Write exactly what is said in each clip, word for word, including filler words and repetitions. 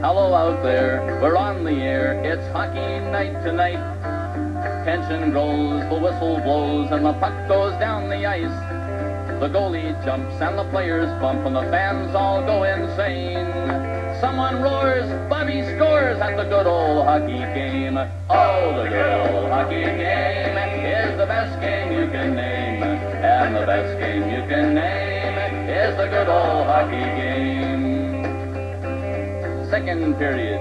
Hello out there, we're on the air, it's hockey night tonight. Tension grows, the whistle blows, and the puck goes down the ice. The goalie jumps and the players bump and the fans all go insane. Someone roars, Bobby scores at the good old hockey game. Oh, the good old hockey game is the best game you can name. And the best game you can name is the good old hockey game. Second period,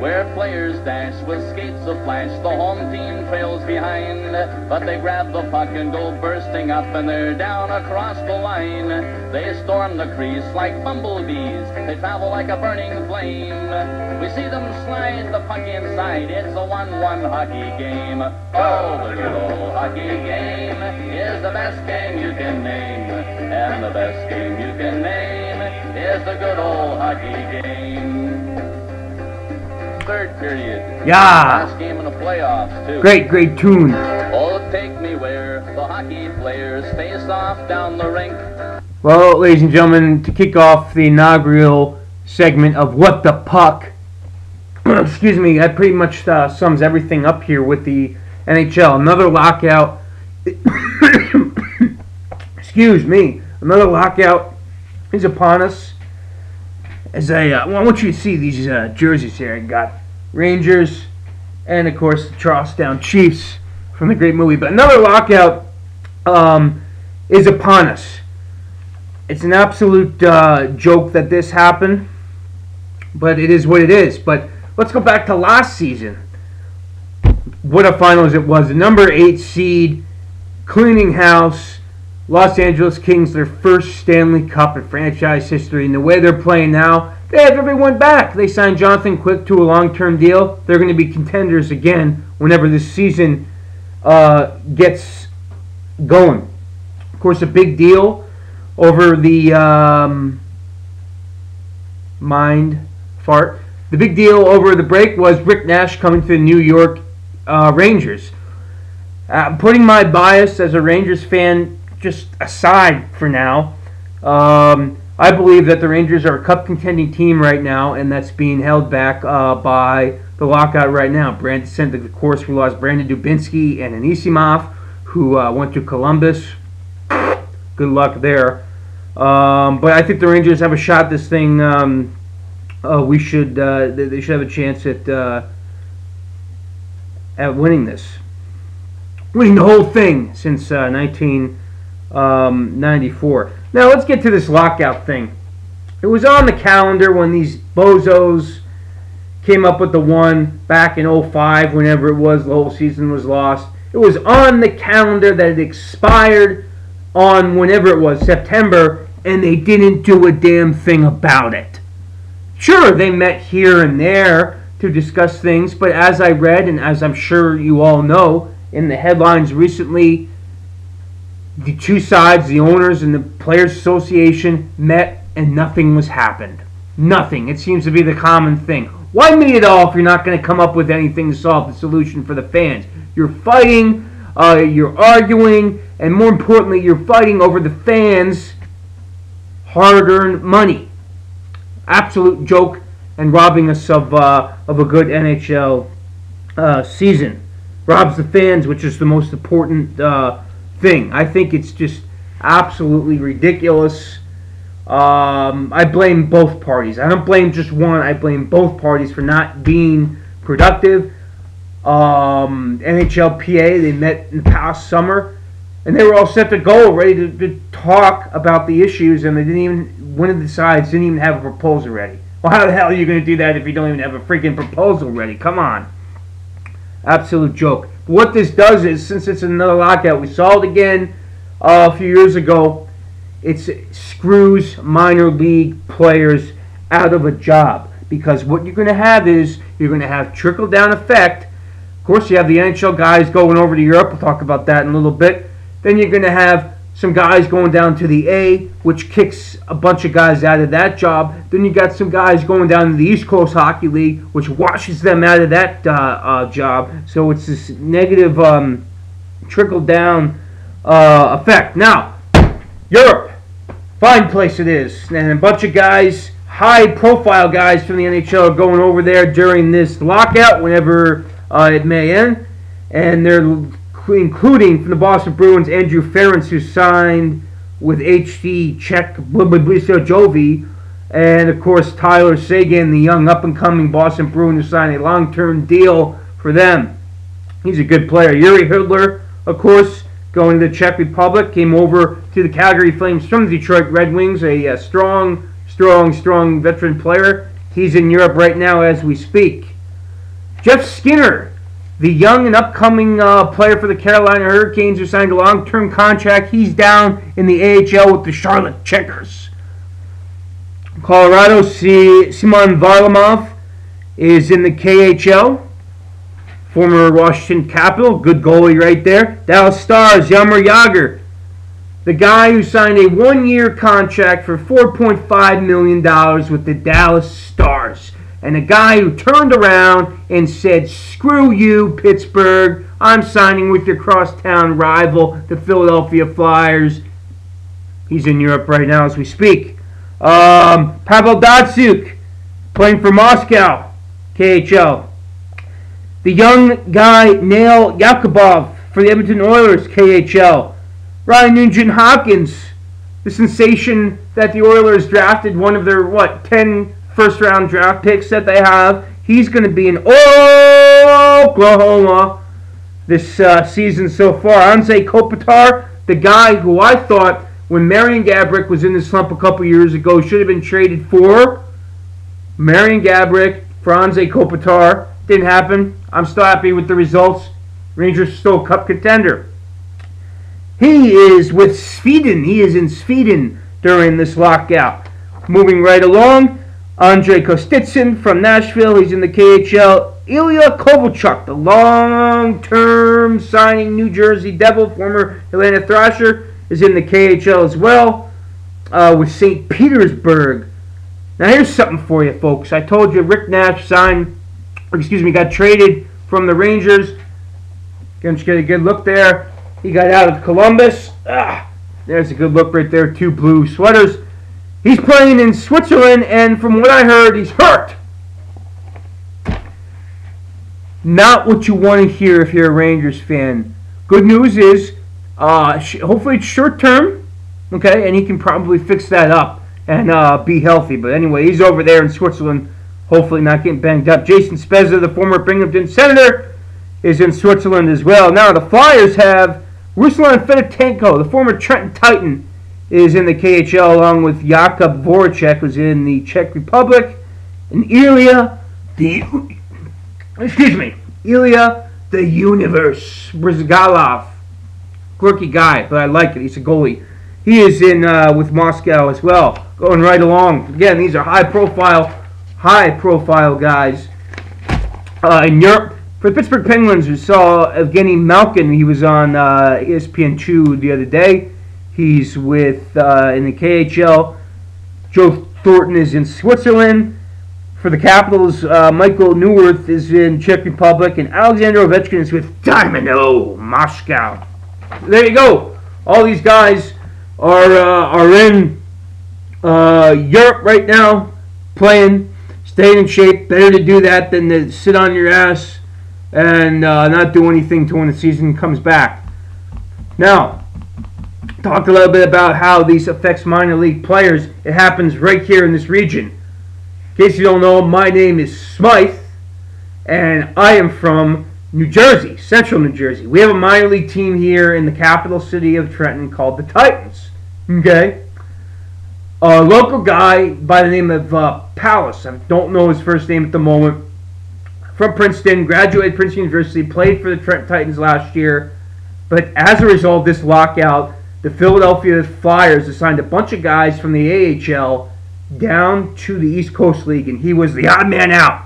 where players dash with skates of flash, the home team trails behind, but they grab the puck and go bursting up, and they're down across the line. They storm the crease like bumblebees, they travel like a burning flame. We see them slide the puck inside, it's a one one hockey game. Oh, the good old hockey game is the best game you can name, and the best game you can name is the good old hockey game. Third period. Yeah. Last game in the playoffs, too. Great, great tune. Oh, take me where the hockey players face off down the rink. Well, ladies and gentlemen, to kick off the inaugural segment of What the Puck, excuse me, that pretty much uh, sums everything up here with the N H L. Another lockout. Excuse me. Another lockout is upon us. As I, uh, well, I want you to see these uh, jerseys here. I got Rangers and, of course, the Charlestown Chiefs from the great movie. But another lockout um, is upon us. It's an absolute uh, joke that this happened, but it is what it is. But let's go back to last season. What a finals it was. The number eight seed, cleaning house, Los Angeles Kings, their first Stanley Cup in franchise history. And the way they're playing now, they have everyone back. They signed Jonathan Quick to a long-term deal. They're going to be contenders again whenever this season uh, gets going. Of course, a big deal over the um, mind fart. The big deal over the break was Rick Nash coming to the New York uh, Rangers. Uh, putting my bias as a Rangers fan just aside for now, um, I believe that the Rangers are a cup-contending team right now, and that's being held back uh, by the lockout right now. Brandon sent the course. We lost Brandon Dubinsky and Anisimov, who uh, went to Columbus. Good luck there. Um, but I think the Rangers have a shot. This thing, um, uh, we should uh, they should have a chance at uh, at winning this, winning the whole thing since uh, nineteen. Um, ninety-four. Now let's get to this lockout thing. It was on the calendar when these bozos came up with the one back in oh five, whenever it was, the whole season was lost. It was on the calendar that it expired on whenever it was, September, and they didn't do a damn thing about it. Sure, they met here and there to discuss things, but as I read, and as I'm sure you all know, in the headlines recently, the two sides, the owners and the Players Association, met and nothing was happened. Nothing. It seems to be the common thing. Why meet at all if you're not going to come up with anything to solve the solution for the fans? You're fighting, uh, you're arguing, and more importantly, you're fighting over the fans' hard-earned money. Absolute joke and robbing us of, uh, of a good N H L uh, season. Robs the fans, which is the most important uh thing. I think it's just absolutely ridiculous. Um, I blame both parties. I don't blame just one. I blame both parties for not being productive. Um, N H L P A, they met in the past summer, and they were all set to go, ready to, to talk about the issues, and they didn't even, one of the sides didn't even have a proposal ready. Well, how the hell are you going to do that if you don't even have a freaking proposal ready? Come on. Absolute joke. What this does is, since it's another lockout, we saw it again uh, a few years ago, it screws minor league players out of a job. Because what you're going to have is, you're going to have trickle-down effect. Of course, you have the N H L guys going over to Europe. We'll talk about that in a little bit. Then you're going to have some guys going down to the A, which kicks a bunch of guys out of that job. Then you got some guys going down to the East Coast Hockey League, which washes them out of that uh, uh, job. So it's this negative um, trickle-down uh, effect. Now, Europe. Fine place it is. And a bunch of guys, high-profile guys from the N H L are going over there during this lockout, whenever uh, it may end. And they're including, from the Boston Bruins, Andrew Ferentz, who signed with H C Czech, Blister Jovi, and, of course, Tyler Seguin, the young up-and-coming Boston Bruin who signed a long-term deal for them. He's a good player. Yuri Hudler, of course, going to the Czech Republic, came over to the Calgary Flames from the Detroit Red Wings, a, a strong, strong, strong veteran player. He's in Europe right now as we speak. Jeff Skinner, the young and upcoming uh, player for the Carolina Hurricanes who signed a long-term contract. He's down in the A H L with the Charlotte Checkers. Colorado, C Simon Varlamov is in the K H L. Former Washington Capitol, good goalie right there. Dallas Stars, Jaromir Jagr, the guy who signed a one-year contract for four point five million dollars with the Dallas Stars. And a guy who turned around and said, screw you, Pittsburgh. I'm signing with your crosstown rival, the Philadelphia Flyers. He's in Europe right now as we speak. Um, Pavel Datsyuk, playing for Moscow, K H L. The young guy, Nail Yakubov, for the Edmonton Oilers, K H L. Ryan Nugent-Hopkins, the sensation that the Oilers drafted, one of their, what, ten first-round draft picks that they have. He's going to be in Oklahoma this uh, season so far. Anze Kopitar, the guy who I thought, when Marian Gaborik was in the slump a couple years ago, should have been traded for Marian Gaborik, for Anze Kopitar. Didn't happen. I'm still happy with the results. Rangers are still a cup contender. He is with Sweden. He is in Sweden during this lockout. Moving right along, Andre Kostitsyn from Nashville. He's in the K H L. Ilya Kovalchuk, the long-term signing New Jersey Devil, former Atlanta Thrasher, is in the K H L as well, uh, with Saint Petersburg. Now here's something for you, folks. I told you Rick Nash signed, or excuse me, got traded from the Rangers. Again, just get a good look there. He got out of Columbus. Ah, there's a good look right there. Two blue sweaters. He's playing in Switzerland, and from what I heard, he's hurt. Not what you want to hear if you're a Rangers fan. Good news is, Uh, hopefully it's short term, okay, and he can probably fix that up and uh, be healthy. But anyway, he's over there in Switzerland, hopefully not getting banged up. Jason Spezza, the former Binghamton Senator, is in Switzerland as well. Now the Flyers have Ruslan Fedotenko, the former Trenton Titan, is in the K H L along with Jakub Voracek, who's in the Czech Republic, and Ilya, the excuse me, Ilya the Universe Brizgalov. Quirky guy, but I like it. He's a goalie. He is in uh, with Moscow as well. Going right along. Again, these are high-profile, high-profile guys uh, in Europe. For the Pittsburgh Penguins, we saw Evgeny Malkin. He was on uh, E S P N two the other day. He's with uh, in the K H L. Joe Thornton is in Switzerland. For the Capitals, uh, Michael Neuwirth is in Czech Republic, and Alexander Ovechkin is with Dynamo Moscow. There you go. All these guys are uh, are in uh, Europe right now, playing, staying in shape. Better to do that than to sit on your ass and uh, not do anything till when the season comes back. Now, talked a little bit about how these affects minor league players. It happens right here in this region. In case you don't know, my name is Smythe, and I am from New Jersey, Central New Jersey. We have a minor league team here in the capital city of Trenton called the Titans. Okay? A local guy by the name of uh, Palace, I don't know his first name at the moment, from Princeton, graduated Princeton University, played for the Trenton Titans last year. But as a result of this lockout, the Philadelphia Flyers assigned a bunch of guys from the A H L down to the East Coast League, and he was the odd man out.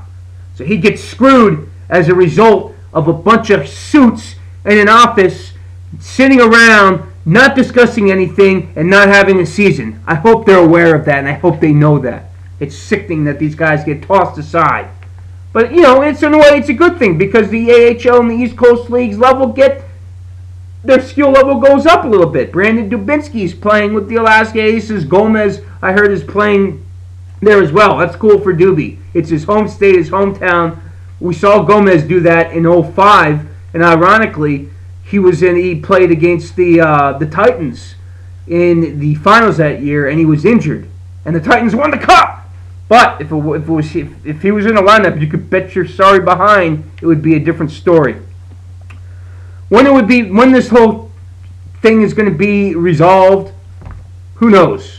So he gets screwed as a result of a bunch of suits in an office sitting around not discussing anything and not having a season. I hope they're aware of that, and I hope they know that. It's sickening that these guys get tossed aside. But, you know, it's in a way it's a good thing because the A H L and the East Coast Leagues level get their skill level goes up a little bit. Brandon Dubinsky's playing with the Alaska Aces. Gomez, I heard, is playing there as well. That's cool for Doobie. It's his home state, his hometown. We saw Gomez do that in oh five, and ironically, he was in. He played against the uh, the Titans in the finals that year, and he was injured, and the Titans won the cup. But if it, if, it was, if, if he was in the lineup, you could bet your sorry behind it would be a different story. When it would be, when this whole thing is going to be resolved, who knows?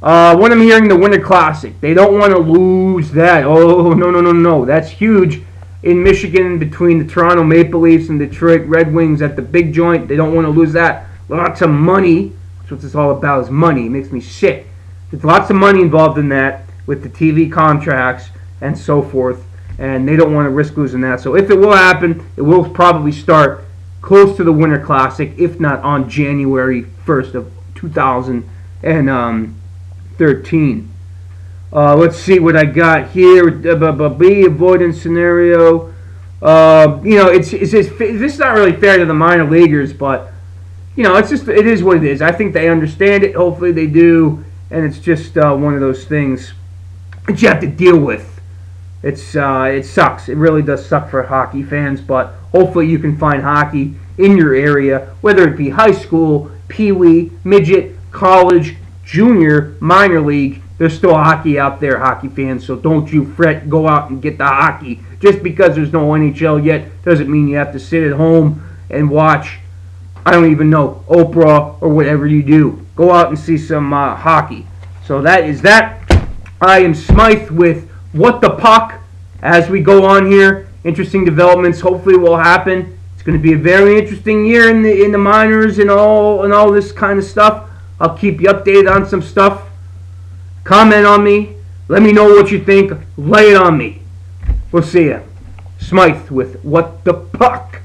Uh, when I'm hearing the Winter Classic, they don't want to lose that. Oh no no no no! That's huge in Michigan between the Toronto Maple Leafs and Detroit Red Wings at the big joint. They don't want to lose that. Lots of money. That's what it's all about, is money. It makes me sick. There's lots of money involved in that with the T V contracts and so forth, and they don't want to risk losing that. So if it will happen, it will probably start close to the Winter Classic, if not on January first of two thousand thirteen. Uh, let's see what I got here. B avoidance scenario. Uh, you know, it's, it's it's this is not really fair to the minor leaguers, but you know, it's just it is what it is. I think they understand it. Hopefully, they do, and it's just uh, one of those things that you have to deal with. It's uh, it sucks. It really does suck for hockey fans, but hopefully you can find hockey in your area, whether it be high school, peewee, midget, college, junior, minor league. There's still hockey out there, hockey fans, so don't you fret. Go out and get the hockey. Just because there's no N H L yet doesn't mean you have to sit at home and watch, I don't even know, Oprah or whatever you do. Go out and see some uh, hockey. So that is that. I am Smythe with What the Puck as we go on here. Interesting developments hopefully will happen. It's going to be a very interesting year in the in the minors and all and all this kind of stuff. I'll keep you updated on some stuff. Comment on me. Let me know what you think. Lay it on me. We'll see ya. Smythe with What the Puck.